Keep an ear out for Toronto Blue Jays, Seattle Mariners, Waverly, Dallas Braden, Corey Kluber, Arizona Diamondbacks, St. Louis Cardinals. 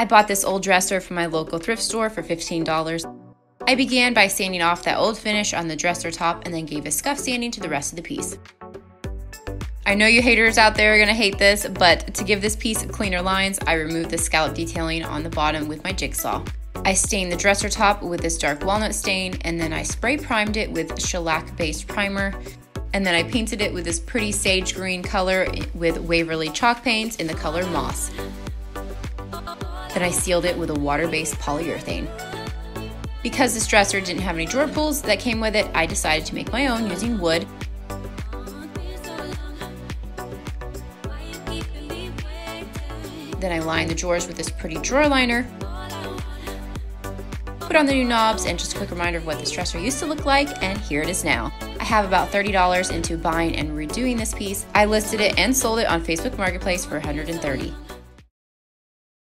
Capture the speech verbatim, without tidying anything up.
I bought this old dresser from my local thrift store for fifteen dollars. I began by sanding off that old finish on the dresser top and then gave a scuff sanding to the rest of the piece. I know you haters out there are gonna hate this, but to give this piece cleaner lines, I removed the scallop detailing on the bottom with my jigsaw. I stained the dresser top with this dark walnut stain, and then I spray primed it with shellac-based primer, and then I painted it with this pretty sage green color with Waverly chalk paints in the color moss. Then I sealed it with a water-based polyurethane. Because this dresser didn't have any drawer pulls that came with it, I decided to make my own using wood. Then I lined the drawers with this pretty drawer liner. Put on the new knobs, and just a quick reminder of what this dresser used to look like, and here it is now. I have about thirty dollars into buying and redoing this piece. I listed it and sold it on Facebook Marketplace for one hundred thirty dollars.